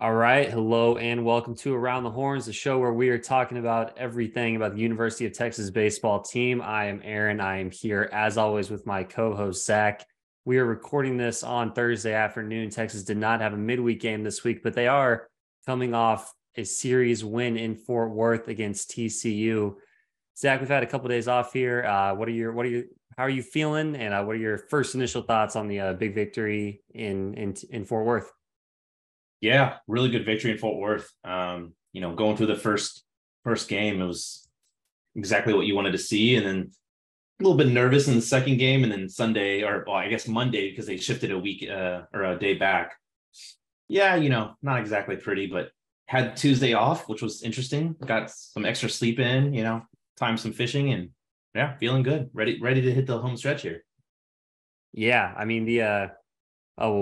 All right. Hello and welcome to Around the Horns, the show where we are talking about everything about the University of Texas baseball team. I am Aaron. I am here as always with my co-host, Zach. We are recording this on Thursday afternoon. Texas did not have a midweek game this week, but they are coming off a series win in Fort Worth against TCU. Zach, we've had a couple of days off here. How are you feeling? And what are your first initial thoughts on the big victory in Fort Worth? Yeah, really good victory in Fort Worth. Going through the first game, it was exactly what you wanted to see. And then a little bit nervous in the second game. And then Monday, because they shifted a week or a day back. Yeah, not exactly pretty, but had Tuesday off, which was interesting. Got some extra sleep in, timed some fishing and yeah, feeling good. Ready to hit the home stretch here. Yeah, I mean,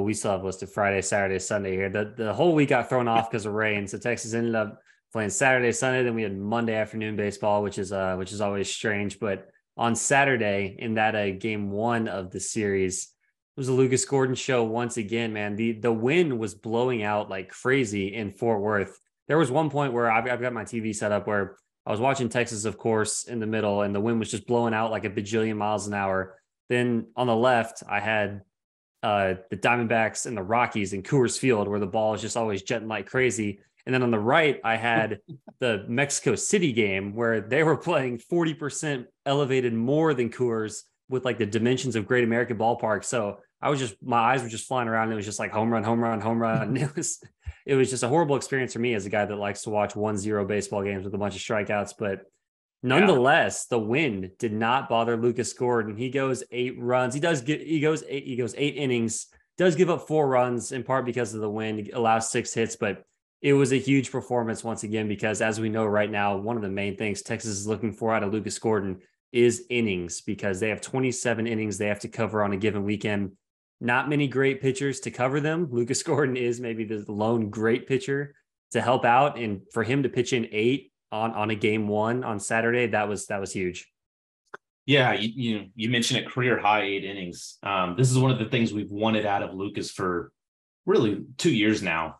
we still have listed Friday, Saturday, Sunday here. The whole week got thrown off because of rain. So Texas ended up playing Saturday, Sunday. Then we had Monday afternoon baseball, which is always strange. But on Saturday, in that game one of the series, it was a Lucas Gordon show once again. Man, the wind was blowing out like crazy in Fort Worth. There was one point where I've got my TV set up where I was watching Texas, of course, in the middle, and the wind was just blowing out like a bajillion miles an hour. Then on the left, I had the Diamondbacks and the Rockies in Coors Field, where the ball is just always jetting like crazy. And then on the right, I had the Mexico City game where they were playing 40% elevated more than Coors with like the dimensions of Great American Ballpark. So my eyes were just flying around. And it was just like home run, home run, home run. It was just a horrible experience for me as a guy that likes to watch 1-0 baseball games with a bunch of strikeouts. But nonetheless, The wind did not bother Lucas Gordon. He goes 8 runs. He goes 8 innings, does give up 4 runs in part because of the wind, allows 6 hits, but it was a huge performance once again, because as we know right now, one of the main things Texas is looking for out of Lucas Gordon is innings, because they have 27 innings they have to cover on a given weekend. Not many great pitchers to cover them. Lucas Gordon is maybe the lone great pitcher to help out. And for him to pitch in 8 on a game one on Saturday, that was huge. Yeah, you mentioned a career high 8 innings. This is one of the things we've wanted out of Lucas for really 2 years now.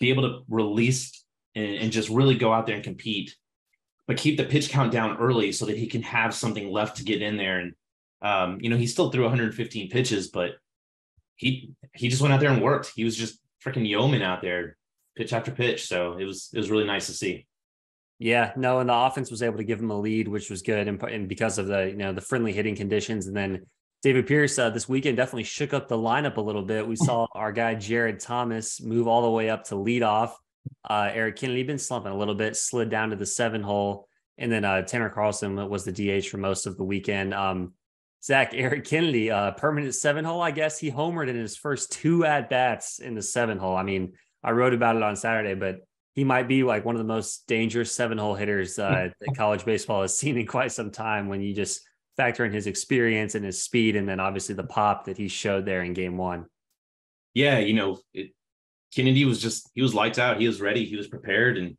Be able to release and just really go out there and compete, but keep the pitch count down early so that he can have something left to get in there. And he still threw 115 pitches, but he just went out there and worked. He was just freaking yeoman out there, pitch after pitch. So it was really nice to see. Yeah, no, and the offense was able to give him a lead, which was good, and because of the the friendly hitting conditions. And then David Pierce this weekend definitely shook up the lineup a little bit. We saw our guy Jared Thomas move all the way up to leadoff. Eric Kennedy been slumping a little bit, slid down to the 7 hole, and then Tanner Carlson was the DH for most of the weekend. Zach, Eric Kennedy, permanent 7 hole, I guess. He homered in his first 2 at bats in the 7 hole. I mean, I wrote about it on Saturday, but he might be like one of the most dangerous 7 hole hitters that college baseball has seen in quite some time, when you just factor in his experience and his speed, and then obviously the pop that he showed there in game one. Yeah, Kennedy was he was lights out. He was ready. He was prepared. And,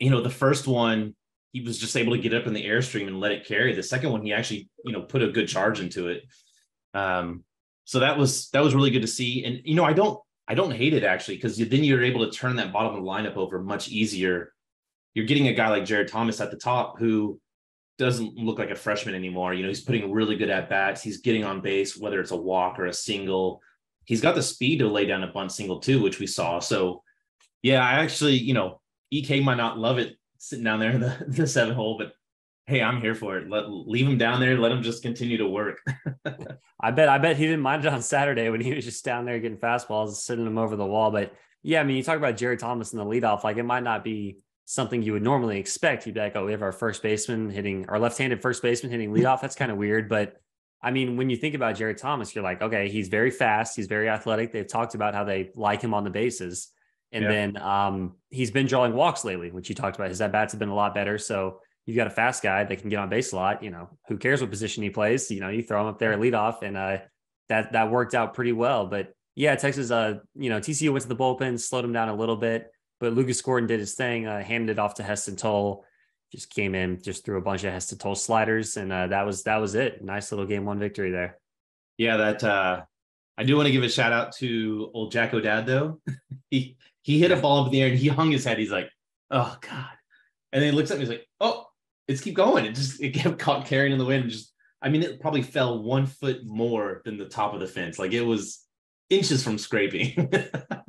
the first one, he was just able to get up in the airstream and let it carry. The second one, he actually, put a good charge into it. So that was really good to see. And, I don't hate it actually, because then you're able to turn that bottom of the lineup over much easier. You're getting a guy like Jared Thomas at the top who doesn't look like a freshman anymore. He's putting really good at bats. He's getting on base, whether it's a walk or a single. He's got the speed to lay down a bunt single too, which we saw. So yeah, I actually, EK might not love it sitting down there in the 7 hole, but hey, I'm here for it. Leave him down there. Let him just continue to work. I bet he didn't mind it on Saturday when he was just down there getting fastballs, sitting them over the wall. But yeah, I mean, you talk about Jared Thomas in the leadoff, like it might not be something you would normally expect. You'd be like, oh, we have our left-handed first baseman hitting leadoff. That's kind of weird. But I mean, when you think about Jared Thomas, you're like, okay, he's very fast. He's very athletic. They've talked about how they like him on the bases. And then he's been drawing walks lately, which you talked about. His at-bats have been a lot better. So you've got a fast guy that can get on base a lot. Who cares what position he plays? You throw him up there at leadoff, and that worked out pretty well. But yeah, Texas, TCU went to the bullpen, slowed him down a little bit. But Lucas Gordon did his thing, handed it off to Heston Toll. Just came in, just threw a bunch of Heston Toll sliders, and that was it. Nice little game one victory there. Yeah, that I do want to give a shout out to old Jack O'Dowd, though. He hit a ball up in the air and he hung his head. He's like, oh, God. And then he looks at me, he's like, oh, it's keep going. It kept caught carrying in the wind. It probably fell 1 foot more than the top of the fence. Like, it was inches from scraping.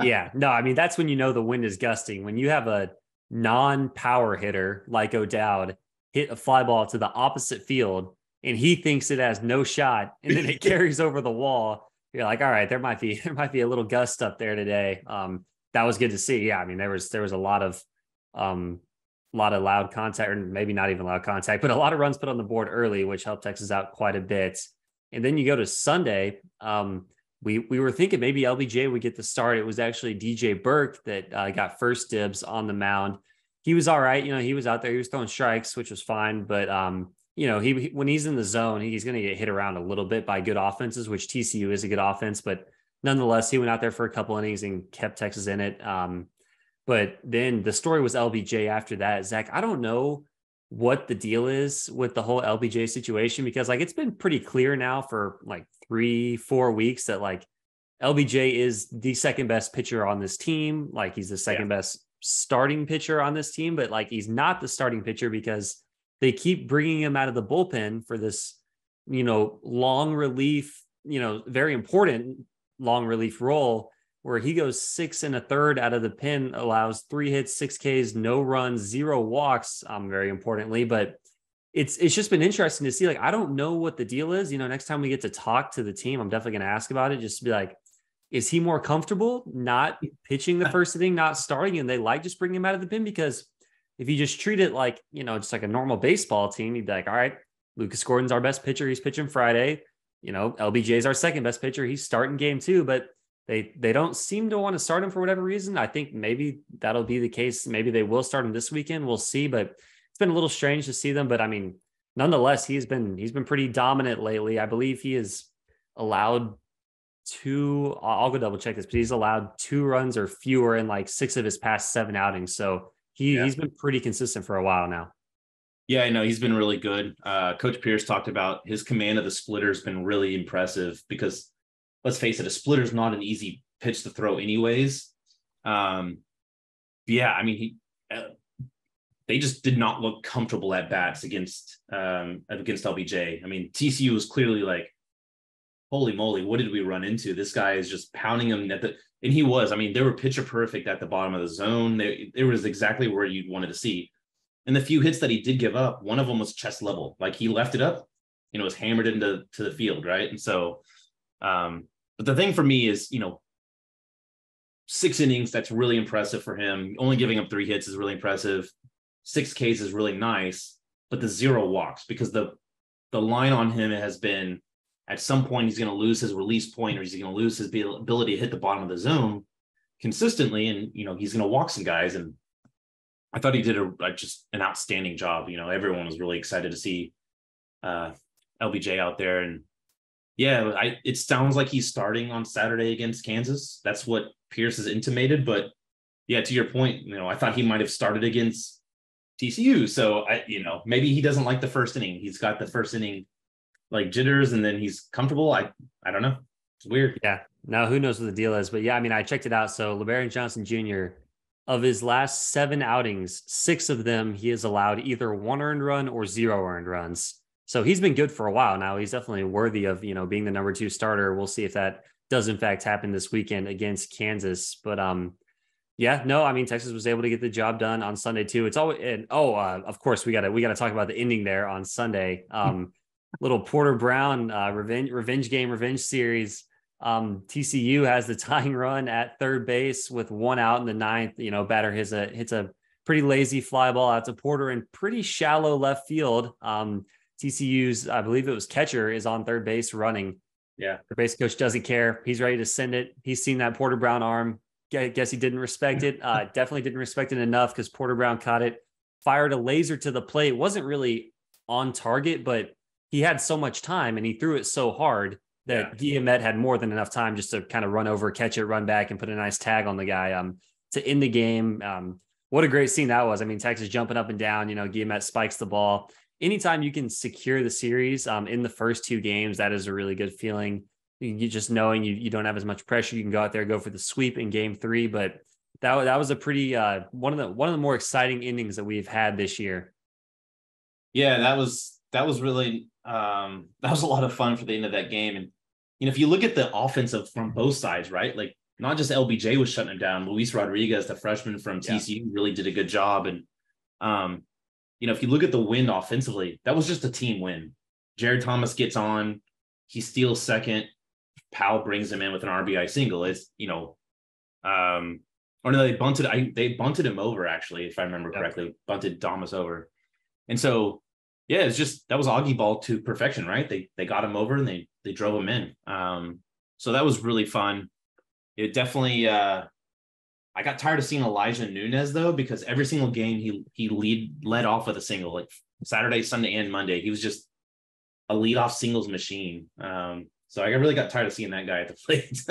Yeah. No, that's when you know the wind is gusting. When you have a non-power hitter like O'Dowd hit a fly ball to the opposite field and he thinks it has no shot and then it carries over the wall, you're like, all right, there might be a little gust up there today. That was good to see. Yeah. There was a lot of loud contact, or maybe not even loud contact, but a lot of runs put on the board early, which helped Texas out quite a bit. And then you go to Sunday. We were thinking maybe LBJ would get the start. It was actually DJ Burke that got first dibs on the mound. He was all right. He was out there. He was throwing strikes, which was fine. But, when he's in the zone, he's going to get hit around a little bit by good offenses, which TCU is a good offense. But nonetheless, he went out there for a couple innings and kept Texas in it. But then the story was LBJ after that. Zach, I don't know what the deal is with the whole LBJ situation, because it's been pretty clear now for 3-4 weeks that LBJ is the second best pitcher on this team. He's the second best starting pitcher on this team, but he's not the starting pitcher because they keep bringing him out of the bullpen for this, long relief, very important long relief role where he goes 6 1/3 out of the pen, allows 3 hits, 6 Ks, no runs, 0 walks, very importantly. But it's just been interesting to see, I don't know what the deal is. Next time we get to talk to the team, I'm definitely going to ask about it, just to be is he more comfortable not pitching the first inning, not starting, and they just bring him out of the pen? Because if you just treat it just like a normal baseball team, you'd be like, all right, Lucas Gordon's our best pitcher. He's pitching Friday. LBJ's our second best pitcher. He's starting game 2, but they don't seem to want to start him for whatever reason. I think maybe that'll be the case. Maybe they will start him this weekend. We'll see, but it's been a little strange to see them. But nonetheless, he's been pretty dominant lately. I believe he is allowed 2. I'll go double check this, but he's allowed 2 runs or fewer in 6 of his past 7 outings. So he's been pretty consistent for a while now. Yeah, I know he's been really good. Coach Pierce talked about his command of the splitter has been really impressive because, let's face it, a splitter is not an easy pitch to throw anyways. They just did not look comfortable at bats against LBJ. TCU was clearly holy moly, what did we run into? This guy is just pounding him and he was. They were pitcher perfect at the bottom of the zone. It was exactly where you wanted to see. And the few hits that he did give up, one of them was chest level. He left it up, it was hammered into the field, right? And so... but the thing for me is, 6 innings, that's really impressive for him. Only giving up 3 hits is really impressive. 6 Ks is really nice, but the 0 walks, because the line on him has been at some point, he's going to lose his release point, or he's going to lose his ability to hit the bottom of the zone consistently. And, he's going to walk some guys. And I thought he did just an outstanding job. Everyone was really excited to see, LBJ out there. And yeah, it sounds like he's starting on Saturday against Kansas. That's what Pierce has intimated. But yeah, to your point, I thought he might have started against TCU. So maybe he doesn't like the first inning. He's got the first inning jitters, and then he's comfortable. I don't know. It's weird. Yeah. Now who knows what the deal is? But yeah, I checked it out. So LeBaron Johnson Jr., of his last 7 outings, 6 of them he has allowed either 1 earned run or 0 earned runs. So he's been good for a while now. He's definitely worthy of, being the number 2 starter. We'll see if that does in fact happen this weekend against Kansas. But Texas was able to get the job done on Sunday too. It's always, of course we got to talk about the ending there on Sunday. Little Porter Brown revenge series. TCU has the tying run at third base with 1 out in the 9th. Batter hits a pretty lazy fly ball out to Porter in pretty shallow left field. TCU's, I believe it was catcher, is on third base running. Yeah. The base coach doesn't care. He's ready to send it. He's seen that Porter Brown arm. I guess he didn't respect it. Definitely didn't respect it enough because Porter Brown caught it, fired a laser to the plate. It wasn't really on target, but he had so much time and he threw it so hard that Guillemette had more than enough time just to kind of run over, catch it, run back, and put a nice tag on the guy to end the game. What a great scene that was. Texas jumping up and down, Guillemette spikes the ball. Anytime you can secure the series in the first 2 games, that is a really good feeling. you just knowing you don't have as much pressure. You can go out there, go for the sweep in Game 3, but that was a pretty, one of the more exciting innings that we've had this year. Yeah, that was really, that was a lot of fun for the end of that game. And, you know, if you look at the offensive from both sides, right? Like not just LBJ was shutting him down. Luis Rodriguez, the freshman from TCU, really did a good job. And, you know, if you look at the win offensively, that was just a team win. Jared Thomas gets on, he steals second. Powell brings him in with an RBI single. It's, you know, or no, they bunted him over, actually, if I remember correctly, bunted Thomas over. And so, yeah, it's just, that was Augie ball to perfection, right? They got him over and they drove him in. So that was really fun. It definitely, I got tired of seeing Elijah Nunez though, because every single game he led off with a single, like Saturday, Sunday, and Monday. He was just a leadoff singles machine. So I really got tired of seeing that guy at the plate.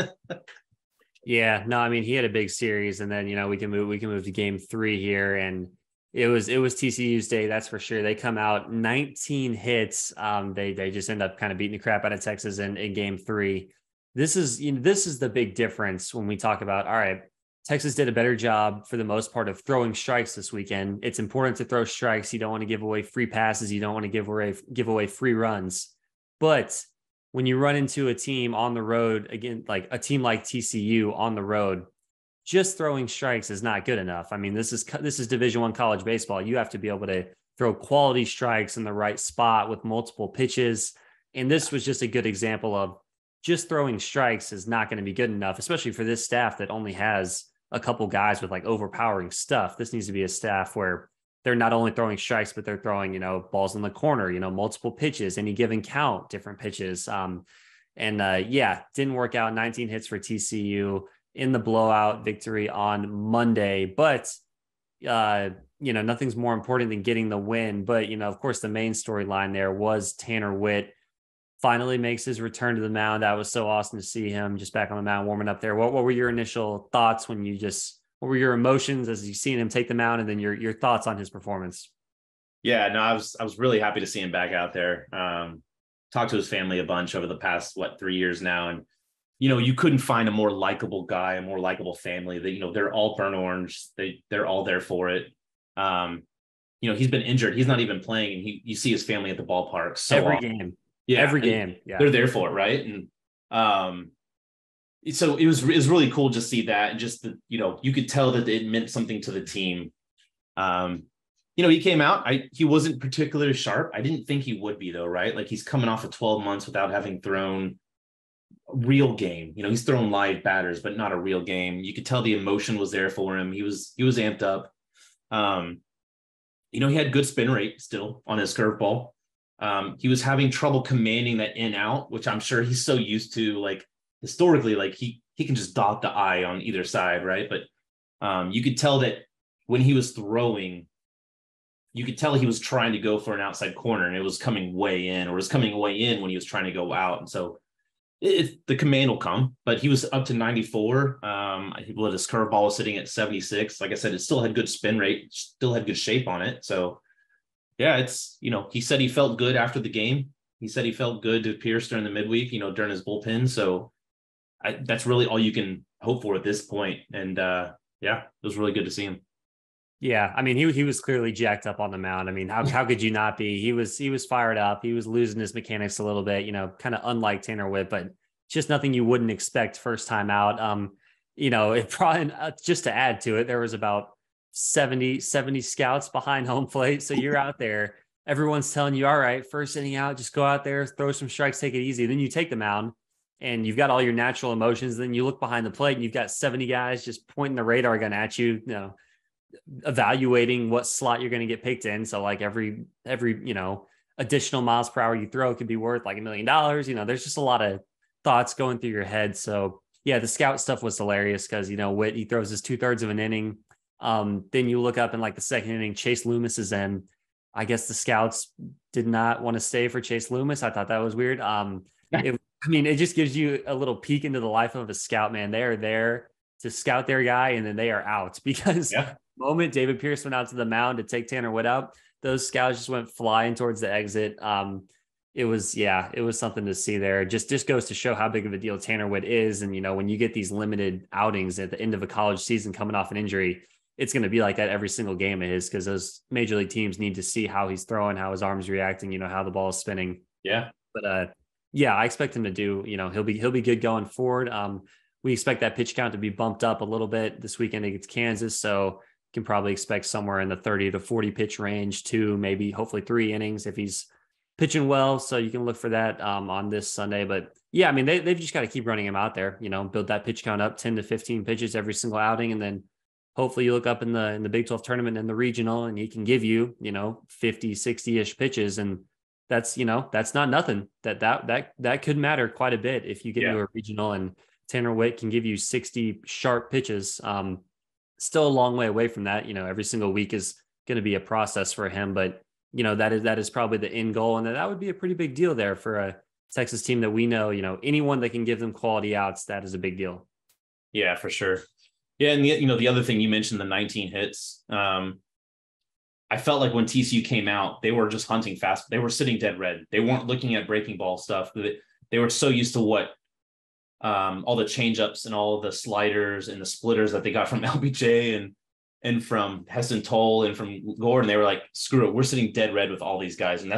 Yeah, no, I mean, he had a big series, and then, you know, we can move to Game 3 here, and it was TCU's day. That's for sure. They come out 19 hits. They just end up kind of beating the crap out of Texas in Game 3. This is the big difference when we talk about, all right, Texas did a better job for the most part of throwing strikes this weekend. It's important to throw strikes. You don't want to give away free passes. You don't want to give away free runs, but when you run into a team on the road, again, like a team like TCU on the road, just throwing strikes is not good enough. I mean, this is Division I college baseball. You have to be able to throw quality strikes in the right spot with multiple pitches. And this was just a good example of just throwing strikes is not going to be good enough, especially for this staff that only has a couple guys with like overpowering stuff. This needs to be a staff where they're not only throwing strikes, but they're throwing, you know, balls in the corner, you know, multiple pitches, any given count, different pitches. Didn't work out. 19 hits for TCU in the blowout victory on Monday, but, you know, nothing's more important than getting the win. But, you know, of course, the main storyline there was Tanner Witt finally makes his return to the mound. That was so awesome to see him just back on the mound, warming up there. What were your initial thoughts when you just, what were your emotions as you seen him take the mound, and then your thoughts on his performance? Yeah, no, I was really happy to see him back out there. Talked to his family a bunch over the past, 3 years now. And, you know, you couldn't find a more likable guy, a more likable family. That, you know, they're all burnt orange. They're all there for it. You know, he's been injured. He's not even playing. And you see his family at the ballpark. So every game. Yeah. Every game. Yeah. They're there for it. Right. And, so it was really cool to see that, and just the, you know, you could tell that it meant something to the team. You know, he came out. He wasn't particularly sharp. I didn't think he would be though, right? Like he's coming off of 12 months without having thrown a real game. You know, he's thrown live batters, but not a real game. You could tell the emotion was there for him. He was amped up. You know, he had good spin rate still on his curveball. He was having trouble commanding that in out, which I'm sure he's so used to, like, historically, like he can just dot the I on either side, right? But you could tell that when he was throwing, you could tell he was trying to go for an outside corner, and it was coming way in, or it was coming way in when he was trying to go out. And so the command will come, but he was up to 94. I think his curveball was sitting at 76. Like I said, it still had good spin rate, still had good shape on it. So yeah, it's, you know, he said he felt good after the game. He said he felt good to Pierce during the midweek, you know, during his bullpen. So that's really all you can hope for at this point. And it was really good to see him. Yeah. I mean, he was clearly jacked up on the mound. I mean, how could you not be? He was fired up. He was losing his mechanics a little bit, you know, kind of unlike Tanner Witt, but just nothing you wouldn't expect first time out. You know, it probably, just to add to it, there was about 70 scouts behind home plate. So you're out there, everyone's telling you, all right, first inning out, just go out there, throw some strikes, take it easy. Then you take the mound, and you've got all your natural emotions. Then you look behind the plate and you've got 70 guys just pointing the radar gun at you, you know, evaluating what slot you're going to get picked in. So like every, you know, additional miles per hour you throw could be worth like $1 million. You know, there's just a lot of thoughts going through your head. So yeah, the scout stuff was hilarious because, you know, Witt, he throws his 2/3 of an inning. Then you look up in like the second inning, Chase Loomis is in. I guess the scouts did not want to stay for Chase Loomis. I thought that was weird. It just gives you a little peek into the life of a scout, man. They are there to scout their guy, and then they are out because the moment David Pierce went out to the mound to take Tanner Witt out, those scouts just went flying towards the exit. It was something to see there. Just goes to show how big of a deal Tanner Witt is. And, you know, when you get these limited outings at the end of a college season coming off an injury, it's going to be like that every single game of his, because those major league teams need to see how he's throwing, how his arm's reacting, you know, how the ball is spinning. Yeah. But yeah, I expect him to do, you know, he'll be good going forward. We expect that pitch count to be bumped up a little bit this weekend against Kansas. So can probably expect somewhere in the 30 to 40 pitch range, to maybe hopefully 3 innings if he's pitching well. So you can look for that on this Sunday. But yeah, I mean, they've just got to keep running him out there, you know, build that pitch count up 10 to 15 pitches every single outing. And then hopefully you look up in the Big 12 tournament and the regional, and he can give you, you know, 50, 60 ish pitches. And that's, you know, that's not nothing. That could matter quite a bit if you get into a regional and Tanner Witt can give you 60 sharp pitches. Still a long way away from that. You know, every single week is going to be a process for him, but you know, that is probably the end goal. And that would be a pretty big deal there for a Texas team that we know, you know, anyone that can give them quality outs, that is a big deal. Yeah, for sure. Yeah. And you know, the other thing you mentioned, the 19 hits, I felt like when TCU came out, they were just hunting fast. They were sitting dead red. They weren't looking at breaking ball stuff. They were so used to what all the changeups and all the sliders and the splitters that they got from LBJ and from Heston Toll and from Gordon. They were like, screw it, we're sitting dead red with all these guys. And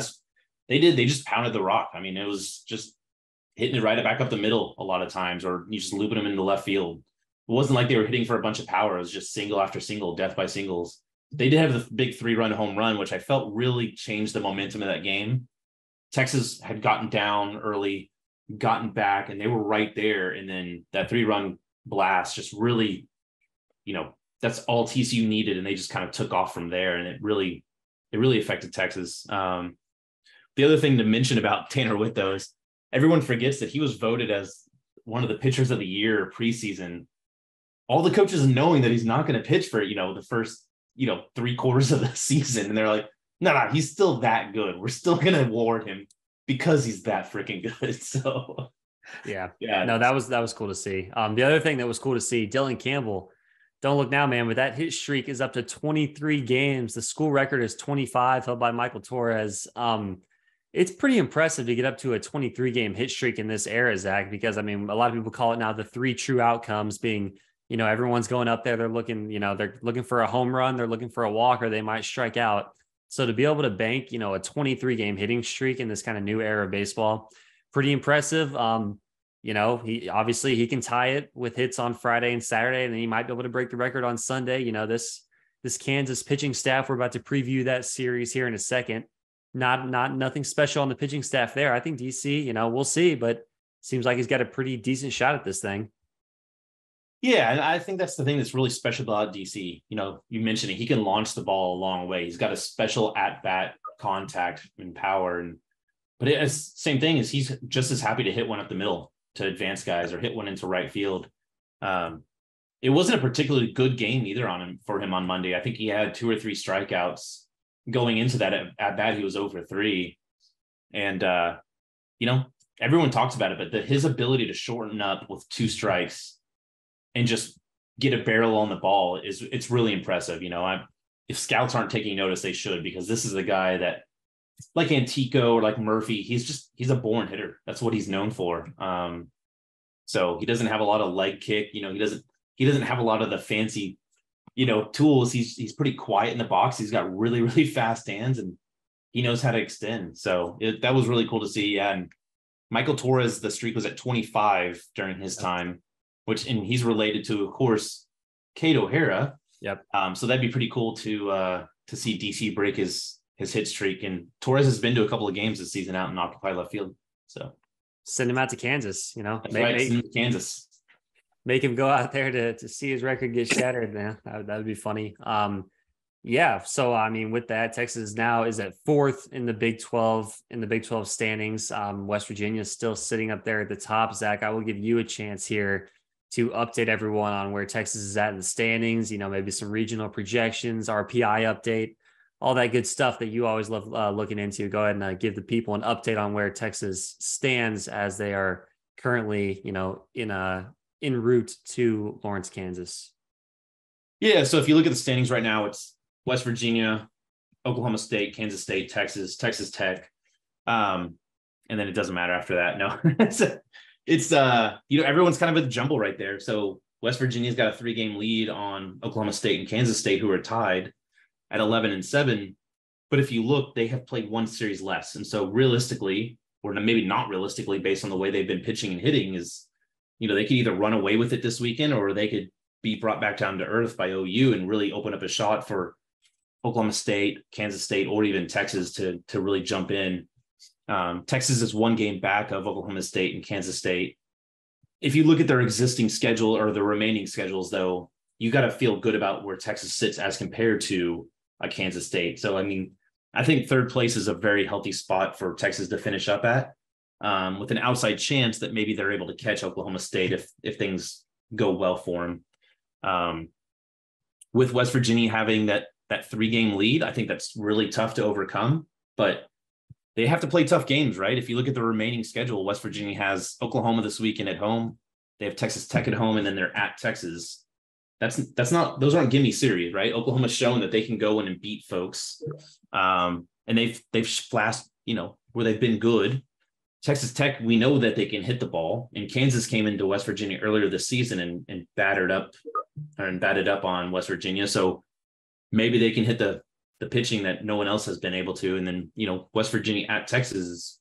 they just pounded the rock. I mean, it was just hitting it right back up the middle a lot of times, or you just looping them into left field. It wasn't like they were hitting for a bunch of power. It was just single after single, death by singles. They did have the big 3-run home run, which I felt really changed the momentum of that game. Texas had gotten down early, gotten back, and they were right there. And then that 3-run blast just really, you know, that's all TCU needed. And they just kind of took off from there. And it really affected Texas. The other thing to mention about Tanner Witt, though, is everyone forgets that he was voted as one of the pitchers of the year preseason. All the coaches knowing that he's not going to pitch for, you know, the first, you know, 3/4 of the season. And they're like, no, he's still that good. We're still going to award him because he's that freaking good. So yeah, no, that was cool to see. The other thing that was cool to see, Dylan Campbell, don't look now, man, but that hit streak is up to 23 games. The school record is 25 held by Michael Torres. It's pretty impressive to get up to a 23 game hit streak in this era, Zach, because I mean, a lot of people call it now the 3 true outcomes, being, you know, everyone's going up there, they're looking for a home run, they're looking for a walk, or they might strike out. So to be able to bank, you know, a 23 game hitting streak in this kind of new era of baseball, pretty impressive. You know, he can tie it with hits on Friday and Saturday, and then he might be able to break the record on Sunday. You know, this Kansas pitching staff, we're about to preview that series here in a second. Nothing special on the pitching staff there. I think DC, you know, we'll see, but seems like he's got a pretty decent shot at this thing. Yeah, and I think that's the thing that's really special about DC. You know, you mentioned it, he can launch the ball a long way. He's got a special at-bat contact and power. But it's same thing is he's just as happy to hit one up the middle to advance guys or hit one into right field. It wasn't a particularly good game either for him on Monday. I think he had 2 or 3 strikeouts going into that at-bat. He was 0 for 3. And, you know, everyone talks about it, but his ability to shorten up with 2 strikes and just get a barrel on the ball it's really impressive. You know, if scouts aren't taking notice, they should, because this is a guy that, like Antico or like Murphy, he's a born hitter. That's what he's known for. So he doesn't have a lot of leg kick. You know, he doesn't have a lot of the fancy, you know, tools. He's pretty quiet in the box. He's got really, really fast hands, and he knows how to extend. So that was really cool to see. Yeah, and Michael Torres, the streak was at 25 during his time, and he's related to, of course, Kate O'Hara. Yep. So that'd be pretty cool to see DC break his hit streak. And Torres has been to a couple of games this season out in occupied left field. So send him out to Kansas, you know, make him go out there to see his record get shattered. Man, that would be funny. Yeah. So, I mean, with that, Texas now is at 4th in the Big 12 standings. West Virginia is still sitting up there at the top. Zach, I will give you a chance here to update everyone on where Texas is at in the standings, you know, maybe some regional projections, RPI update, all that good stuff that you always love looking into. Go ahead and give the people an update on where Texas stands as they are currently, you know, en route to Lawrence, Kansas. Yeah. So if you look at the standings right now, it's West Virginia, Oklahoma State, Kansas State, Texas Tech. and then it doesn't matter after that. No, it's you know, everyone's kind of a jumble right there. So West Virginia's got a 3-game lead on Oklahoma State and Kansas State, who are tied at 11-7. But if you look, they have played one series less. And so realistically, or maybe not realistically, based on the way they've been pitching and hitting, is, you know, they could either run away with it this weekend, or they could be brought back down to earth by OU and really open up a shot for Oklahoma State, Kansas State, or even Texas to really jump in. Texas is 1 game back of Oklahoma State and Kansas State. If you look at their existing schedule or the remaining schedules, though, you got to feel good about where Texas sits as compared to a Kansas State. So, I mean, I think third place is a very healthy spot for Texas to finish up at, with an outside chance that maybe they're able to catch Oklahoma State if things go well for them. With West Virginia having that 3-game lead, I think that's really tough to overcome, but they have to play tough games, right? If you look at the remaining schedule, West Virginia has Oklahoma this weekend at home. They have Texas Tech at home, and then they're at Texas. That's not, those aren't gimme series, right? Oklahoma's shown that they can go in and beat folks. And they've flashed, you know, where they've been good. Texas Tech, we know that they can hit the ball, and Kansas came into West Virginia earlier this season and batted up on West Virginia. So maybe they can hit the pitching that no one else has been able to. And then, you know, West Virginia at Texas is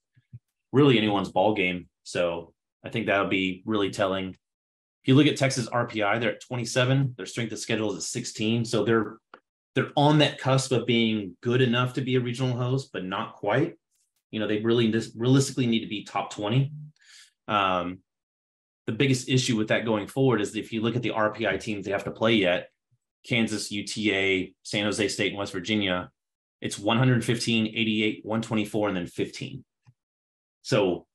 really anyone's ball game. So I think that'll be really telling. If you look at Texas RPI, they're at 27. Their strength of schedule is at 16. So they're on that cusp of being good enough to be a regional host, but not quite. You know, they really just realistically need to be top 20. The biggest issue with that going forward is if you look at the RPI teams they have to play yet, Kansas, UTA, San Jose State, and West Virginia, it's 115, 88, 124, and then 15. So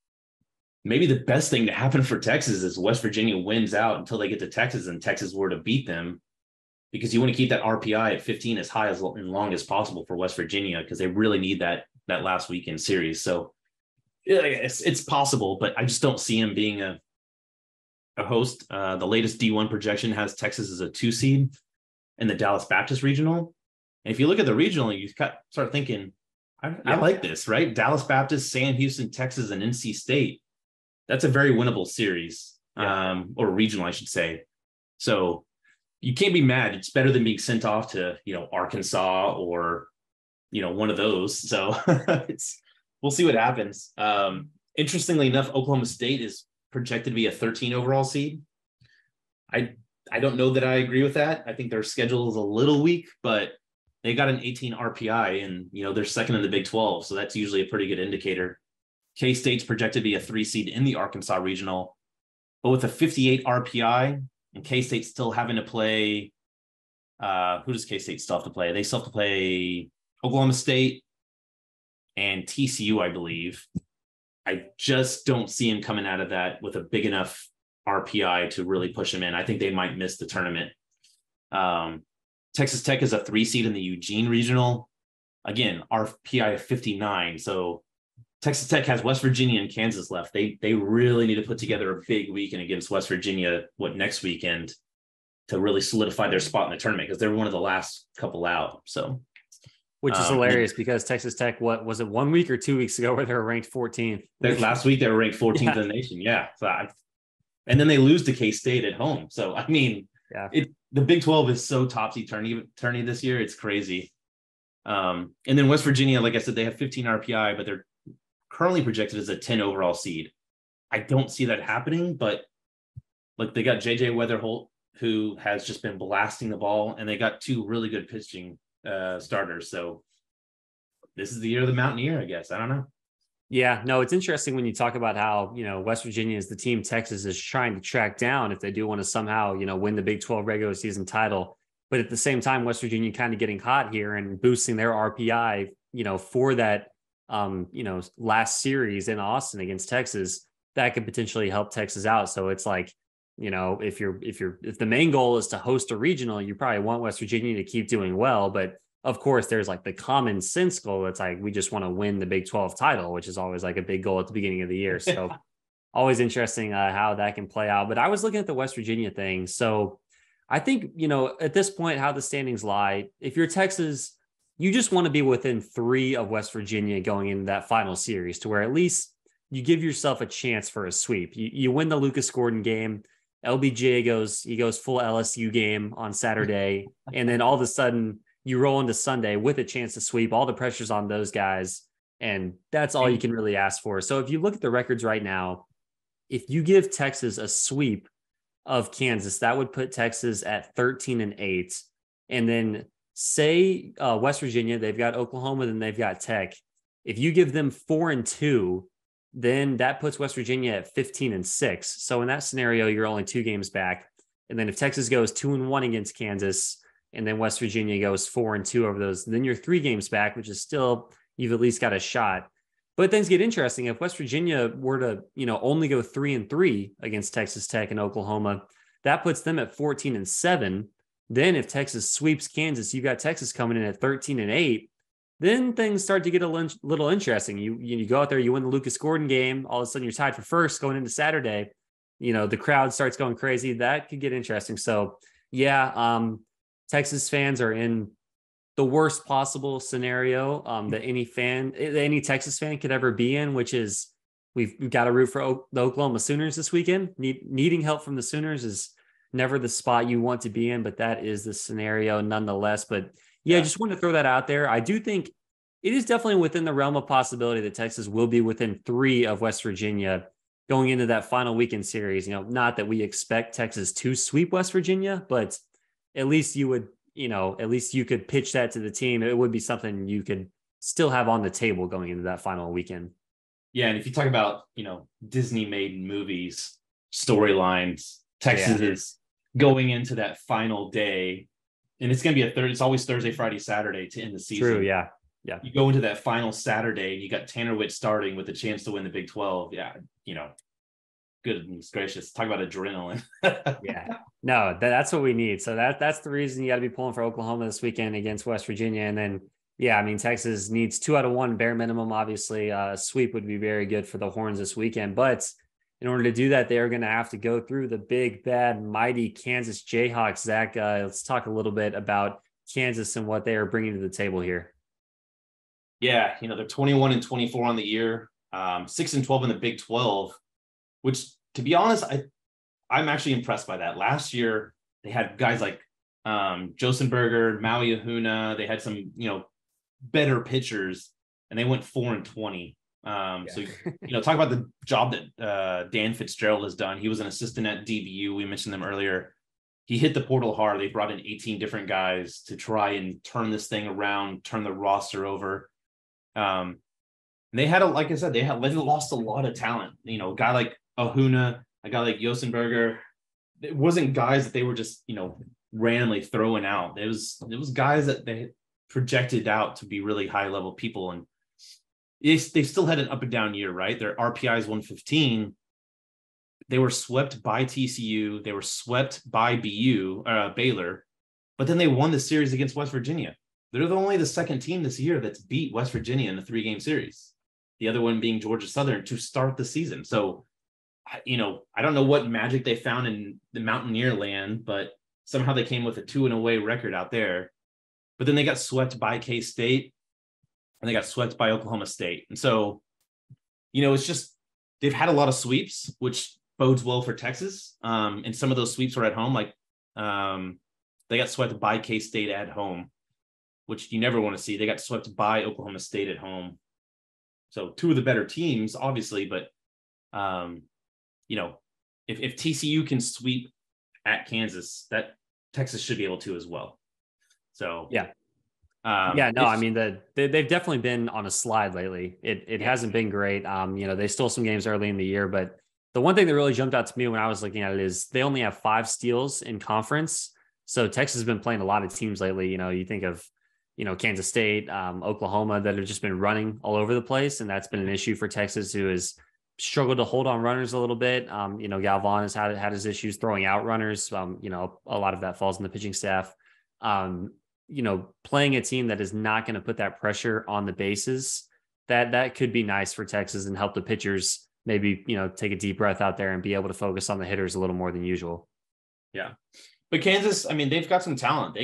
maybe the best thing to happen for Texas is West Virginia wins out until they get to Texas and Texas were to beat them, because you want to keep that RPI at 15 as high as and long as possible for West Virginia, because they really need that last weekend series. So yeah, it's possible, but I just don't see him being a host. The latest D1 projection has Texas as a 2 seed in the Dallas Baptist regional. And if you look at the regional, you start thinking, I like this, right? Dallas Baptist, Sam Houston, Texas, and NC State. That's a very winnable series, or regional, I should say. So you can't be mad. It's better than being sent off to, you know, Arkansas or, you know, one of those. So we'll see what happens. Interestingly enough, Oklahoma State is projected to be a 13 overall seed. I don't know that I agree with that. I think their schedule is a little weak, but they got an 18 RPI and, you know, they're second in the Big 12. So that's usually a pretty good indicator. K-State's projected to be a 3 seed in the Arkansas regional, but with a 58 RPI and K-State still having to play, who does K-State still have to play? They still have to play Oklahoma State and TCU, I believe. I just don't see him coming out of that with a big enough RPI to really push him in. I think they might miss the tournament. Texas Tech is a 3 seed in the Eugene regional. Again, RPI of 59. So Texas Tech has West Virginia and Kansas left. They really need to put together a big weekend against West Virginia, next weekend, to really solidify their spot in the tournament, because they're one of the last couple out. So, which is hilarious, because Texas Tech, what was it, 1 week or 2 weeks ago, where they were ranked 14th? Last week they were ranked 14th in the nation. Yeah. So and then they lose to K-State at home. So, I mean, the Big 12 is so topsy-turvy this year. It's crazy. And then West Virginia, like I said, they have 15 RPI, but they're currently projected as a 10 overall seed. I don't see that happening, but look, they got JJ Weatherholt, who has just been blasting the ball, and they got 2 really good pitching starters. So this is the year of the Mountaineer, I guess. I don't know. Yeah, no, it's interesting when you talk about how, you know, West Virginia is the team Texas is trying to track down if they do want to somehow, you know, win the Big 12 regular season title. But at the same time, West Virginia kind of getting hot here and boosting their RPI, you know, for that, you know, last series in Austin against Texas, that could potentially help Texas out. So it's like, you know, if the main goal is to host a regional, you probably want West Virginia to keep doing well, but of course, there's like the common sense goal that's like, we just want to win the Big 12 title, which is always like a big goal at the beginning of the year. So always interesting how that can play out. But I was looking at the West Virginia thing. So I think, you know, at this point, how the standings lie, if you're Texas, you just want to be within 3 of West Virginia going into that final series, to where at least you give yourself a chance for a sweep. You win the Lucas Gordon game. LBJ goes full LSU game on Saturday. And then all of a sudden you roll into Sunday with a chance to sweep. All the pressure's on those guys. And that's all you can really ask for. So if you look at the records right now, if you give Texas a sweep of Kansas, that would put Texas at 13-8. And then say West Virginia, they've got Oklahoma, then they've got Tech. If you give them 4-2, then that puts West Virginia at 15-6. So in that scenario, you're only 2 games back. And then if Texas goes 2-1 against Kansas, and then West Virginia goes 4-2 over those, then you're 3 games back, which is still, you've at least got a shot. But things get interesting. If West Virginia were to, only go 3-3 against Texas Tech and Oklahoma, that puts them at 14-7. Then if Texas sweeps Kansas, you've got Texas coming in at 13-8. Then things start to get a little interesting. You go out there, you win the Lucas Gordon game. All of a sudden you're tied for first going into Saturday. The crowd starts going crazy. That could get interesting. So yeah, Texas fans are in the worst possible scenario that any Texas fan could ever be in, which is we've got to root for the Oklahoma Sooners this weekend. Needing help from the Sooners is never the spot you want to be in, but that is the scenario nonetheless. But yeah, I just wanted to throw that out there. I do think it is definitely within the realm of possibility that Texas will be within 3 of West Virginia going into that final weekend series. Not that we expect Texas to sweep West Virginia, but at least you would, at least you could pitch that to the team. It would be something you could still have on the table going into that final weekend. Yeah. And if you talk about, Disney made movies, storylines, Texas is going into that final day, and it's going to be it's always Thursday, Friday, Saturday to end the season. True. Yeah. Yeah. You go into that final Saturday and you got Tanner Witt starting with a chance to win the Big 12. Yeah. Goodness gracious. Talk about adrenaline. Yeah. No, that's what we need. So that's the reason you got to be pulling for Oklahoma this weekend against West Virginia. And then, Texas needs 2 out of 1 bare minimum. Obviously, sweep would be very good for the Horns this weekend. But in order to do that, they are going to have to go through the big, bad, mighty Kansas Jayhawks. Zach, let's talk a little bit about Kansas and what they are bringing to the table here. Yeah. They're 21-24 on the year, 6-12 in the Big 12. Which, to be honest, I'm actually impressed by that. Last year, they had guys like Yosenberger, Maui Ahuna. They had some, better pitchers, and they went 4-20. So, talk about the job that Dan Fitzgerald has done. He was an assistant at DBU. We mentioned them earlier. He hit the portal hard. They brought in 18 different guys to try and turn this thing around, turn the roster over. They had, like I said, they lost a lot of talent. A guy like Ahuna, a guy like Yosenberger. It wasn't guys that they were just, randomly throwing out. It was guys that they projected out to be really high level people. And they still had an up and down year, right? Their RPI is 115. They were swept by TCU. They were swept by Baylor, but then they won the series against West Virginia. They're only the second team this year that's beat West Virginia in a 3-game series. The other one being Georgia Southern to start the season. So, I don't know what magic they found in the Mountaineer land, but somehow they came with a 2-0 record out there. But then they got swept by K-State and they got swept by Oklahoma State. And so, it's just they've had a lot of sweeps, which bodes well for Texas. And some of those sweeps were at home. Like they got swept by K-State at home, which you never want to see. They got swept by Oklahoma State at home. So 2 of the better teams, obviously, but if TCU can sweep at Kansas, that Texas should be able to as well. So yeah. They've definitely been on a slide lately. It hasn't been great. They stole some games early in the year, but the one thing that really jumped out to me when I was looking at it is they only have 5 steals in conference. So Texas has been playing a lot of teams lately. You think of Kansas State, Oklahoma, that have just been running all over the place. And that's been an issue for Texas, who has struggled to hold on runners a little bit. Galvan has had his issues throwing out runners. A lot of that falls on the pitching staff. Playing a team that is not going to put that pressure on the bases, that could be nice for Texas and help the pitchers maybe, take a deep breath out there and be able to focus on the hitters a little more than usual. Yeah. But Kansas, they've got some talent.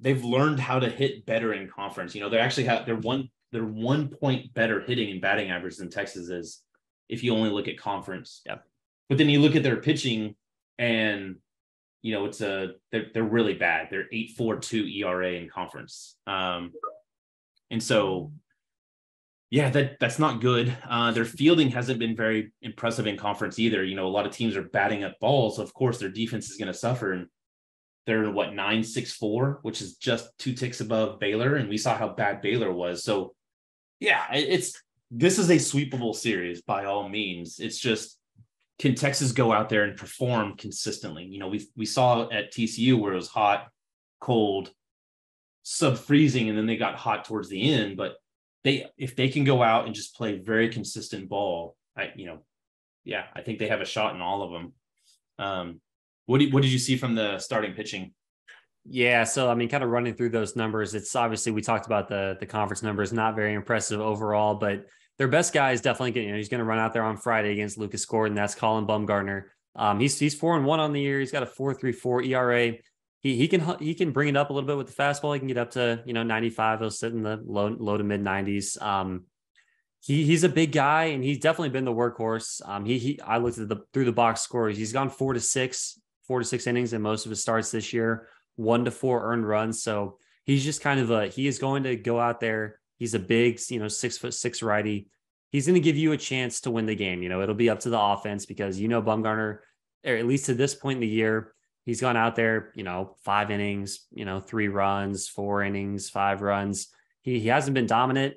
They've learned how to hit better in conference. They're 1 point better hitting and batting average than Texas is. if you only look at conference. Yep. But then you look at their pitching and, you know, they're really bad. They're 8.42 ERA in conference. And so, yeah, that's not good. Their fielding hasn't been very impressive in conference either. You know, a lot of teams are batting up balls. Of course, their defense is going to suffer. And they're in, 9.64, which is just 2 ticks above Baylor. And we saw how bad Baylor was. So, yeah, this is a sweepable series by all means. It's just, can Texas go out there and perform consistently? You know, we saw at TCU where it was hot, cold, sub-freezing, and then they got hot towards the end. But if they can go out and just play very consistent ball, I think they have a shot in all of them. What did you see from the starting pitching? Yeah, so I mean, kind of running through those numbers, it's obviously we talked about the conference numbers, not very impressive overall, but their best guy is definitely he's going to run out there on Friday against Lucas Gordon. That's Colin Bumgarner. He's 4-1 on the year. He's got a 4.34 ERA. He can bring it up a little bit with the fastball. He can get up to 95. He'll sit in the low to mid 90s. He's a big guy, and he's definitely been the workhorse. I looked at through the box scores. He's gone 4 to 6 innings in most of his starts this year. 1 to 4 earned runs. So he's just kind of he is going to go out there. He's a big, 6'6" righty. He's going to give you a chance to win the game. It'll be up to the offense because, Bumgarner, or at least to this point in the year, he's gone out there, 5 innings, 3 runs, 4 innings, 5 runs. He hasn't been dominant.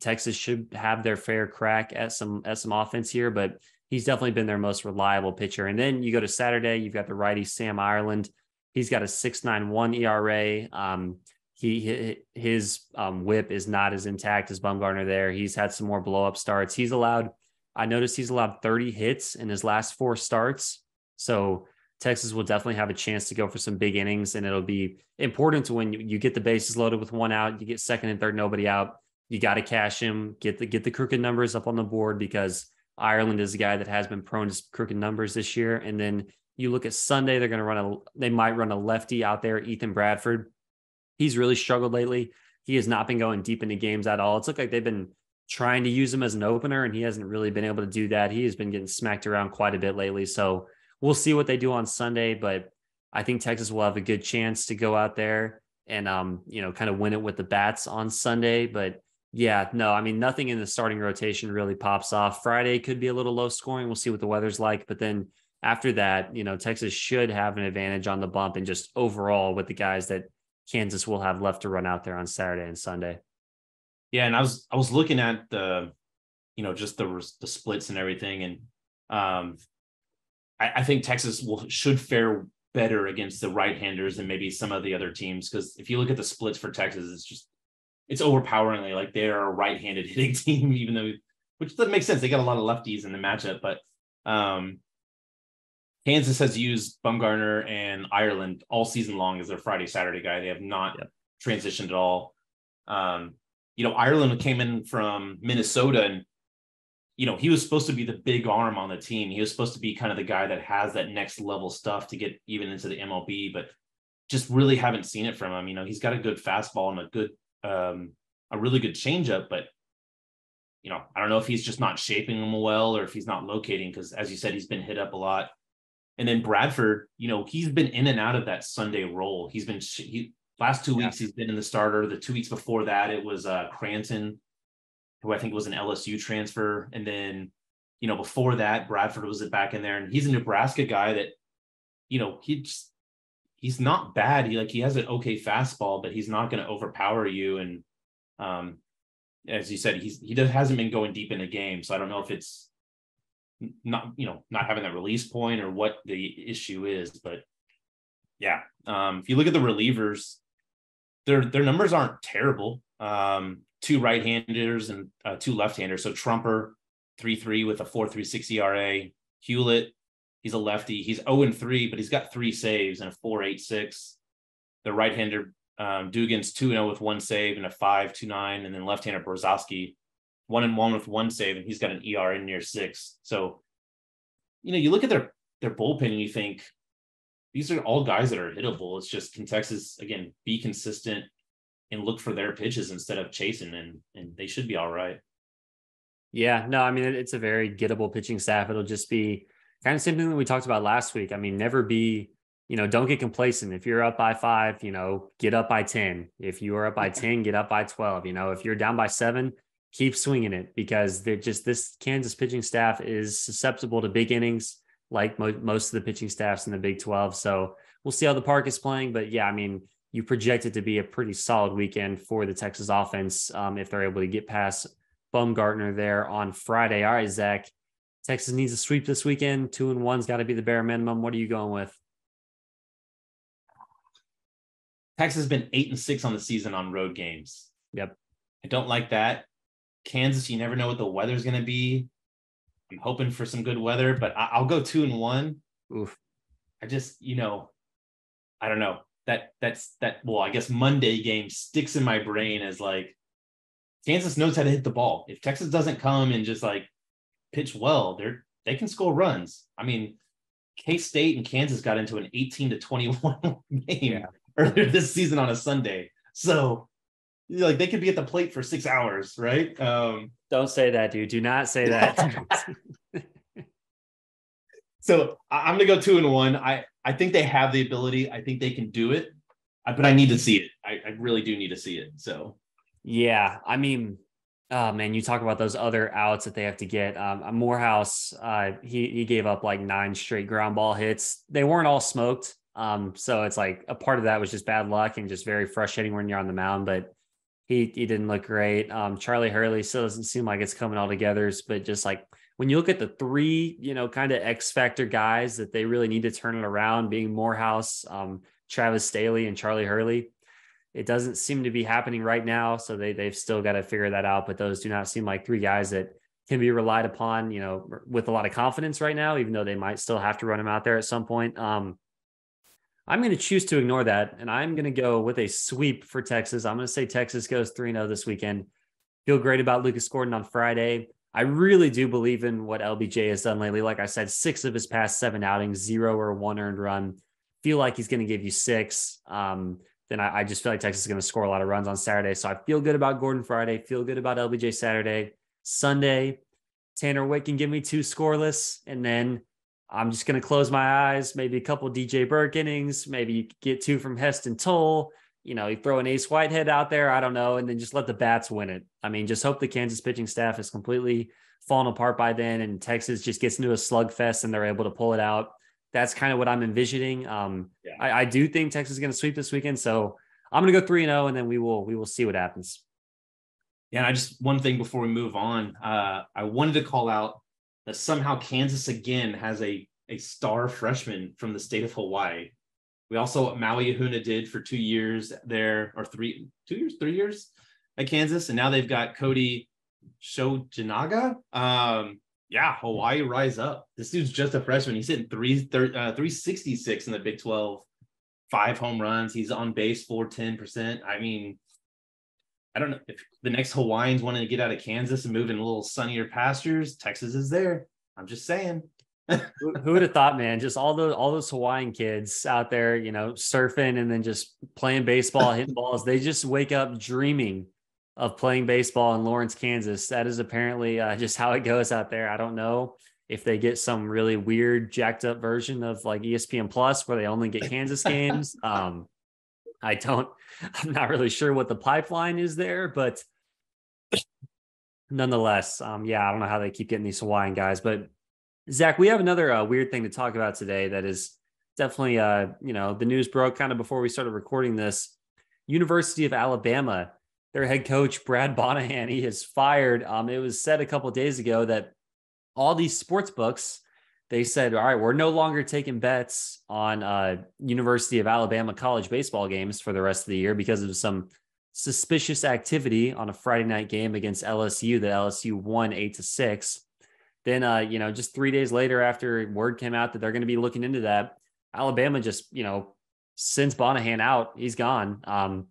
Texas should have their fair crack at some offense here, but he's definitely been their most reliable pitcher. And then you go to Saturday, you've got the righty, Sam Ireland. He's got a 6.91 ERA. His whip is not as intact as Bumgarner there. He's had some more blow-up starts. I noticed he's allowed 30 hits in his last 4 starts. So Texas will definitely have a chance to go for some big innings, and it'll be important to when you get the bases loaded with 1 out, you get 2nd and 3rd, nobody out. You got to cash him, get the crooked numbers up on the board because Ireland is a guy that has been prone to crooked numbers this year. And then you look at Sunday, they might run a lefty out there, Ethan Bradford. He's really struggled lately. He has not been going deep into games at all. It's looked like they've been trying to use him as an opener, and he hasn't really been able to do that. He has been getting smacked around quite a bit lately. So we'll see what they do on Sunday, but I think Texas will have a good chance to go out there and, kind of win it with the bats on Sunday. But yeah, no, I mean, nothing in the starting rotation really pops off. Friday could be a little low scoring. We'll see what the weather's like, but then after that, Texas should have an advantage on the bump and just overall with the guys that Kansas will have left to run out there on Saturday and Sunday. Yeah. And I was looking at the splits and everything. And I think Texas should fare better against the right-handers than maybe some of the other teams. Cause if you look at the splits for Texas, it's overpoweringly like they are a right-handed hitting team, even though, which doesn't make sense. They got a lot of lefties in the matchup, but Kansas has used Bumgarner and Ireland all season long as their Friday, Saturday guy. They have not transitioned at all. Ireland came in from Minnesota and, he was supposed to be the big arm on the team. He was supposed to be kind of the guy that has that next level stuff to get even into the MLB, but just really haven't seen it from him. He's got a good fastball and a really good changeup, but I don't know if he's just not shaping them well, or if he's not locating. Cause as you said, he's been hit up a lot. And then Bradford, he's been in and out of that Sunday role. He's been last 2 weeks, he's been in the starter. The 2 weeks before that, it was Cranton, who I think was an LSU transfer. And then, before that, Bradford was back in there, and he's a Nebraska guy that, he's not bad. He has an okay fastball, but he's not going to overpower you. And as you said, he hasn't been going deep in the game. So I don't know if it's not having that release point or what the issue is, but yeah. If you look at the relievers, their numbers aren't terrible. 2 right-handers and 2 left-handers. So Trumper 3.3 with a 4.36 ERA. Hewlett, he's a lefty. He's 0-3, but he's got 3 saves and a 4.86. The right-hander Dugan's 2-0 with 1 save and a 5.29, and then left-hander Brzozowski 1-1 with 1 save, and he's got an ERA near 6. So, you look at their bullpen and you think these are all guys that are hittable. It's just, can Texas again be consistent and look for their pitches instead of chasing, and they should be all right. Yeah, no, I mean, it's a very gettable pitching staff. It'll just be kind of same thing that we talked about last week. I mean, never be, you know, don't get complacent. If you're up by 5, you know, get up by 10. If you are up by 10, get up by 12. You know, if you're down by 7, keep swinging it, because they're just, this Kansas pitching staff is susceptible to big innings, like most of the pitching staffs in the Big 12. So we'll see how the park is playing. But yeah, I mean, you project it to be a pretty solid weekend for the Texas offense if they're able to get past Bumgarner there on Friday. All right, Zach, Texas needs a sweep this weekend. 2-1's got to be the bare minimum. What are you going with? Texas has been 8-6 on the season on road games. Yep. I don't like that. Kansas, you never know what the weather's going to be. I'm hoping for some good weather, but I'll go 2-1. Oof. I just, you know, I don't know. Well, I guess Monday game sticks in my brain as like, Kansas knows how to hit the ball. If Texas doesn't come and just like pitch well, they can score runs. I mean, K-State and Kansas got into an 18-21 game earlier this season on a Sunday. So like they could be at the plate for 6 hours, right? Don't say that, dude. Do not say that. So I'm going to go 2-1. I think they have the ability. I think they can do it, but I need to see it. I really do need to see it. So. Yeah, I mean, man, you talk about those other outs that they have to get. Morehouse, he gave up like 9 straight ground ball hits. They weren't all smoked. So it's like a part of that was just bad luck and just very frustrating when you're on the mound, but he didn't look great. Charlie Hurley still doesn't seem like it's coming all together, but just like when you look at the 3, you know, kind of X factor guys that they really need to turn it around, being Morehouse, Travis Staley, and Charlie Hurley, it doesn't seem to be happening right now. So they've still got to figure that out, but those do not seem like 3 guys that can be relied upon, you know, with a lot of confidence right now, even though they might still have to run them out there at some point. I'm going to choose to ignore that. And I'm going to go with a sweep for Texas. I'm going to say Texas goes 3-0 this weekend. Feel great about Lucas Gordon on Friday. I really do believe in what LBJ has done lately. Like I said, 6 of his past 7 outings, 0 or 1 earned run. Feel like he's going to give you 6. Then I just feel like Texas is going to score a lot of runs on Saturday. So I feel good about Gordon Friday, feel good about LBJ Saturday. Sunday, Tanner Witt can give me 2 scoreless. And then I'm just going to close my eyes, maybe a couple DJ Burke innings, maybe you get 2 from Heston Toll. You know, you throw an Ace Whitehead out there, I don't know, and then just let the bats win it. I mean, just hope the Kansas pitching staff has completely fallen apart by then and Texas just gets into a slugfest and they're able to pull it out. That's kind of what I'm envisioning. I do think Texas is going to sweep this weekend. So I'm going to go 3-0 and then we will see what happens. Yeah. And I just, one thing before we move on, I wanted to call out that somehow Kansas again has a star freshman from the state of Hawaii. We also, Maui Ahuna did for 2 years there, or 3 years at Kansas. And now they've got Cody Shojinaga. Yeah, Hawaii rise up. This dude's just a freshman. He's hitting 366 in the Big 12, 5 home runs. He's on base for 10%. I mean, I don't know if the next Hawaiians wanted to get out of Kansas and move in a little sunnier pastures. Texas is there. I'm just saying. Who would have thought, man? Just all those Hawaiian kids out there, you know, surfing and then just playing baseball, hitting balls. They just wake up dreaming of playing baseball in Lawrence, Kansas. That is apparently just how it goes out there. I don't know if they get some really weird jacked up version of like ESPN Plus where they only get Kansas games. I'm not really sure what the pipeline is there, but nonetheless, I don't know how they keep getting these Hawaiian guys. But Zach, we have another weird thing to talk about today that is definitely, the news broke kind of before we started recording this. University of Alabama, their head coach, Brad Bonahan, he is fired. It was said a couple of days ago that all these sports books, they said, all right, we're no longer taking bets on University of Alabama college baseball games for the rest of the year because of some suspicious activity on a Friday night game against LSU that LSU won 8-6. Then, just 3 days later after word came out that they're going to be looking into that, Alabama just, sends Bonahan out. He's gone.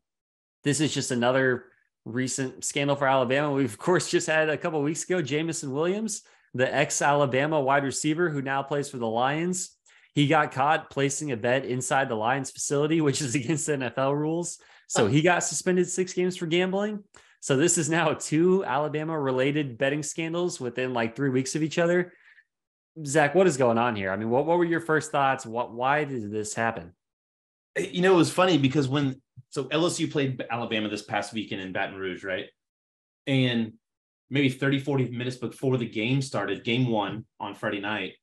This is just another recent scandal for Alabama. We've, of course, just had a couple of weeks ago, Jamison Williams, the ex-Alabama wide receiver who now plays for the Lions. He got caught placing a bet inside the Lions facility, which is against NFL rules. So he got suspended 6 games for gambling. So this is now two Alabama-related betting scandals within like 3 weeks of each other. Zach, what is going on here? I mean, what were your first thoughts? Why did this happen? You know, it was funny because so LSU played Alabama this past weekend in Baton Rouge, right? And maybe 30, 40 minutes before the game started, game one on Friday night,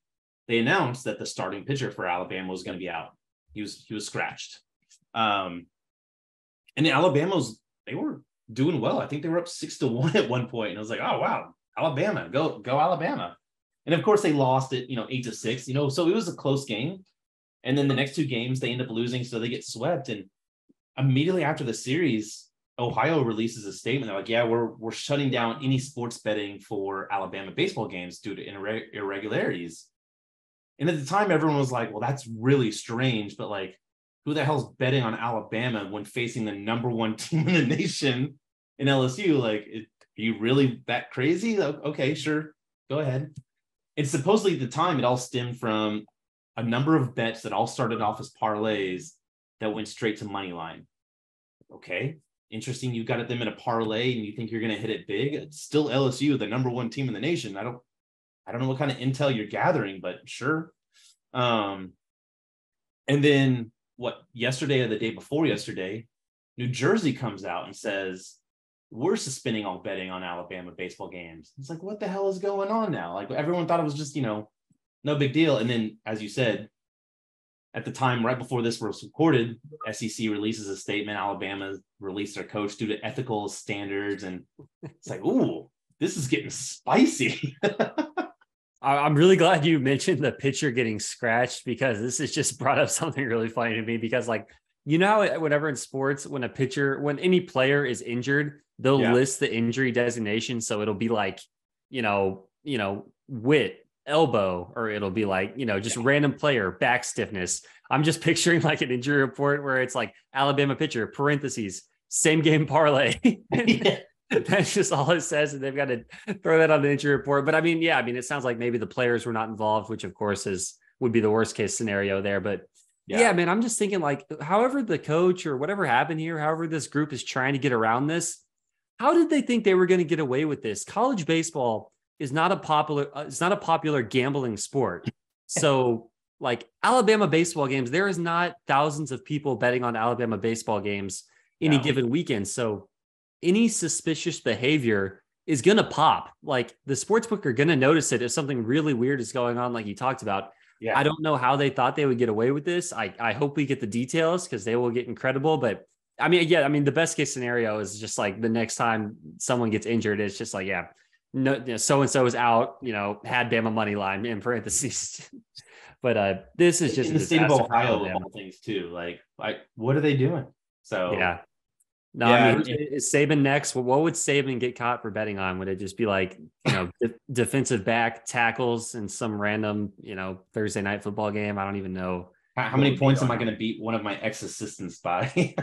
they announced that the starting pitcher for Alabama was going to be out. He was scratched. And the Alabama's, they were doing well. I think they were up 6-1 at one point. And I was like, oh, wow, Alabama, go Alabama. And of course they lost it, 8-6, so it was a close game. And then the next two games they end up losing. So they get swept. And immediately after the series, Ohio releases a statement. They're like, yeah, we're shutting down any sports betting for Alabama baseball games due to irregularities. And at the time, everyone was like, well, that's really strange. But like, who the hell's betting on Alabama when facing the number one team in the nation in LSU? Like, are you really that crazy? Like, okay, sure. Go ahead. And supposedly at the time, it all stemmed from a number of bets that all started off as parlays that went straight to money line. Okay, interesting. You got them in a parlay and you think you're going to hit it big. It's still LSU, the number one team in the nation. I don't know what kind of intel you're gathering, but sure. And then what, yesterday or the day before yesterday, New Jersey comes out and says, we're suspending all betting on Alabama baseball games. It's like, what the hell is going on now? Like, everyone thought it was just, no big deal. And then, as you said, at the time, right before this was recorded, SEC releases a statement. Alabama released their coach due to ethical standards. And it's like, ooh, this is getting spicy. I'm really glad you mentioned the pitcher getting scratched, because this has just brought up something really funny to me, because like, how whenever in sports, when any player is injured, they'll list the injury designation. So it'll be like, Witt, elbow, or it'll be like, just random player, back stiffness. I'm just picturing like an injury report where it's like Alabama pitcher, (parentheses) same game parlay. That's just all it says. And they've got to throw that on the injury report. But I mean, it sounds like maybe the players were not involved, which of course would be the worst case scenario there. But man, I'm just thinking like, however the coach or whatever happened here, however this group is trying to get around this, how did they think they were going to get away with this? College baseball is not a popular, gambling sport. So like Alabama baseball games, there is not thousands of people betting on Alabama baseball games any given weekend. So any suspicious behavior is going to pop. Like the sportsbook are going to notice it if something really weird is going on, like you talked about. Yeah. I don't know how they thought they would get away with this. I hope we get the details, because they will get incredible. But I mean, the best case scenario is just like the next time someone gets injured, it's just like, no, so-and-so is out, had Bama money line in parentheses. But this is just in the state of Ohio of all things too. Like, what are they doing? So, yeah. No, I mean, is Saban next? What would Saban get caught for betting on? Would it just be like, defensive back tackles in some random, Thursday night football game? I don't even know. How many points am I going to beat one of my ex-assistants by?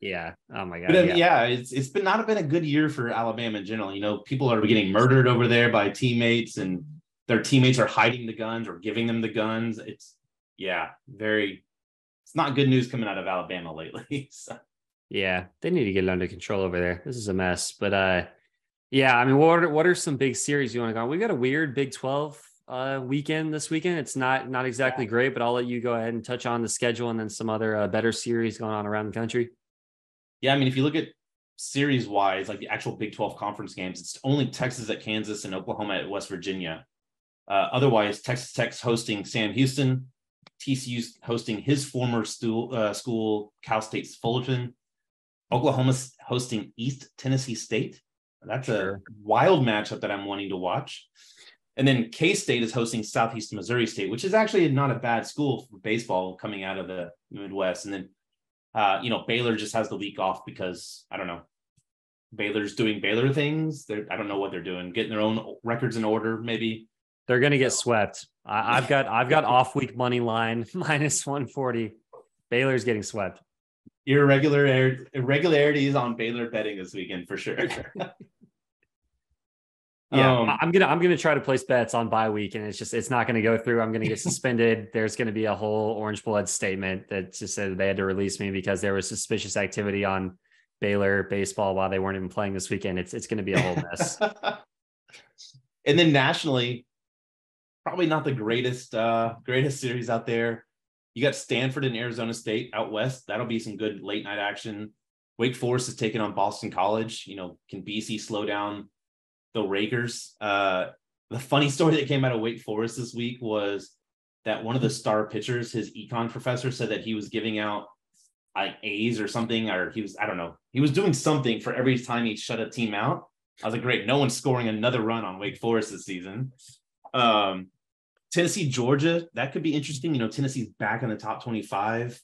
Yeah. Oh my God. But, it's been not been a good year for Alabama in general. People are getting murdered over there by teammates, and their teammates are hiding the guns or giving them the guns. It's not good news coming out of Alabama lately. So. Yeah, they need to get it under control over there. This is a mess. But I mean, what are some big series you want to go on? We've got a weird Big 12 weekend this weekend. It's not exactly great, but I'll let you go ahead and touch on the schedule and then some other better series going on around the country. Yeah, I mean, if you look at series wise, like the actual Big 12 conference games, it's only Texas at Kansas and Oklahoma at West Virginia. Otherwise, Texas Tech's hosting Sam Houston, TCU's hosting his former school, Cal State's Fullerton. Oklahoma's hosting East Tennessee State. That's a wild matchup that I'm wanting to watch. And then K-State is hosting Southeast Missouri State, which is actually not a bad school for baseball coming out of the Midwest. And then, Baylor just has the week off because, I don't know, Baylor's doing Baylor things. I don't know what they're doing, getting their own records in order, maybe. They're going to get swept. I've got off week money line, -140. Baylor's getting swept. Irregularities on Baylor betting this weekend for sure. I'm gonna try to place bets on bye week, and it's not gonna go through. I'm gonna get suspended. There's gonna be a whole Orange Blood statement that just said they had to release me because there was suspicious activity on Baylor baseball while they weren't even playing this weekend, it's going to be a whole mess. And then nationally, probably not the greatest series out there. You got Stanford and Arizona State out west. That'll be some good late night action. Wake Forest is taking on Boston College. You know, can BC slow down the Rakers? The funny story that came out of Wake Forest this week was that one of the star pitchers, his econ professor, said that he was giving out like A's or something, or he was, I don't know. He was doing something for every time he shut a team out. I was like, great, no one's scoring another run on Wake Forest this season. Tennessee, Georgia, that could be interesting. You know, Tennessee's back in the top 25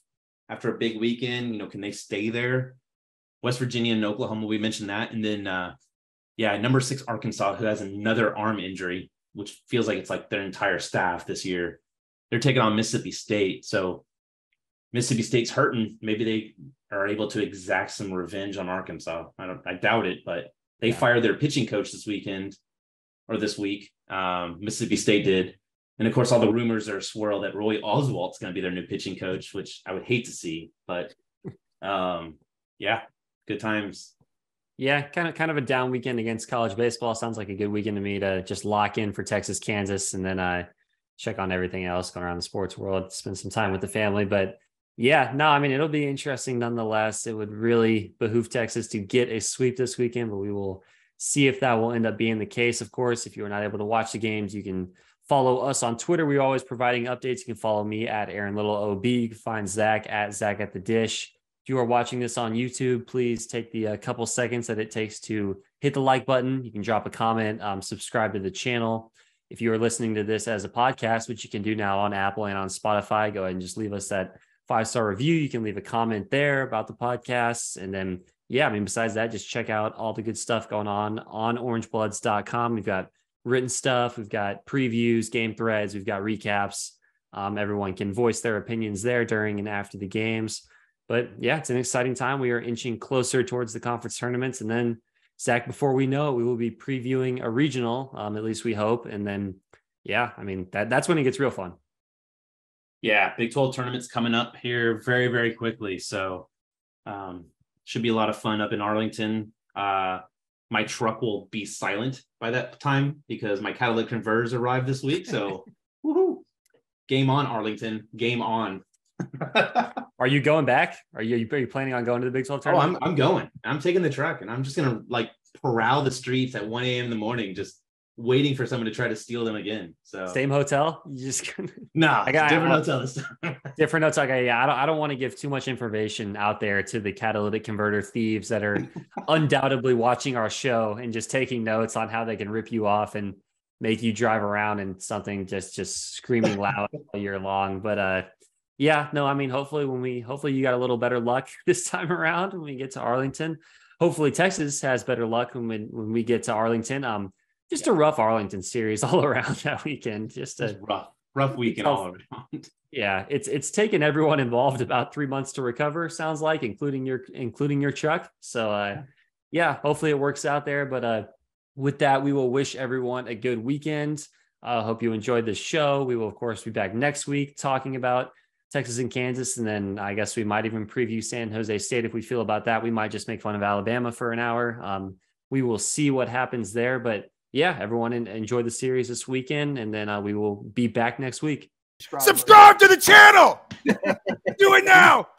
after a big weekend. You know, can they stay there? West Virginia and Oklahoma, we mentioned that. And then, number 6, Arkansas, who has another arm injury, which feels like it's like their entire staff this year. They're taking on Mississippi State. So Mississippi State's hurting. Maybe they are able to exact some revenge on Arkansas. I doubt it, but they fired their pitching coach this week. Mississippi State did. And of course, all the rumors are swirl that Roy Oswalt's going to be their new pitching coach, which I would hate to see, but good times. Yeah, kind of a down weekend against college baseball. Sounds like a good weekend to me to just lock in for Texas, Kansas, and then check on everything else going around the sports world, spend some time with the family. But it'll be interesting nonetheless. It would really behoove Texas to get a sweep this weekend, but we will see if that will end up being the case. Of course, if you are not able to watch the games, you can follow us on Twitter. We're always providing updates. You can follow me at Aaron Little OB. You can find Zach at the Dish. If you are watching this on YouTube, please take the couple seconds that it takes to hit the like button. You can drop a comment, subscribe to the channel. If you are listening to this as a podcast, which you can do now on Apple and on Spotify, go ahead and just leave us that 5-star review. You can leave a comment there about the podcast. And then, besides that, just check out all the good stuff going on orangebloods.com. We've got written stuff. We've got previews, game threads. We've got recaps. Everyone can voice their opinions there during and after the games. But it's an exciting time. We are inching closer towards the conference tournaments. And then, Zach, before we know it, we will be previewing a regional, at least we hope. And then, that's when it gets real fun. Yeah, Big 12 tournament's coming up here very, very quickly. So should be a lot of fun up in Arlington. My truck will be silent by that time because my catalytic converters arrived this week. So woohoo! Game on, Arlington. Game on. Are you going back? Are you planning on going to the Big 12 tournament? Oh, I'm going. I'm taking the truck and I'm just going to prowl the streets at 1 a.m. in the morning, just waiting for someone to try to steal them again. So same hotel? You just different hotel this time. Different hotel. Okay, yeah, I don't want to give too much information out there to the catalytic converter thieves that are undoubtedly watching our show and just taking notes on how they can rip you off and make you drive around in something just screaming loud all year long. But hopefully you got a little better luck this time around when we get to Arlington. Hopefully Texas has better luck when we get to Arlington. Just a rough Arlington series all around that weekend. Just rough weekend all around. Yeah, it's taken everyone involved about 3 months to recover, sounds like, including your truck. So, hopefully it works out there. But with that, we will wish everyone a good weekend. Hope you enjoyed this show. We will, of course, be back next week talking about Texas and Kansas. And then I guess we might even preview San Jose State if we feel about that. We might just make fun of Alabama for an hour. We will see what happens there. But everyone enjoy the series this weekend, and then we will be back next week. Subscribe to the channel! Do it now!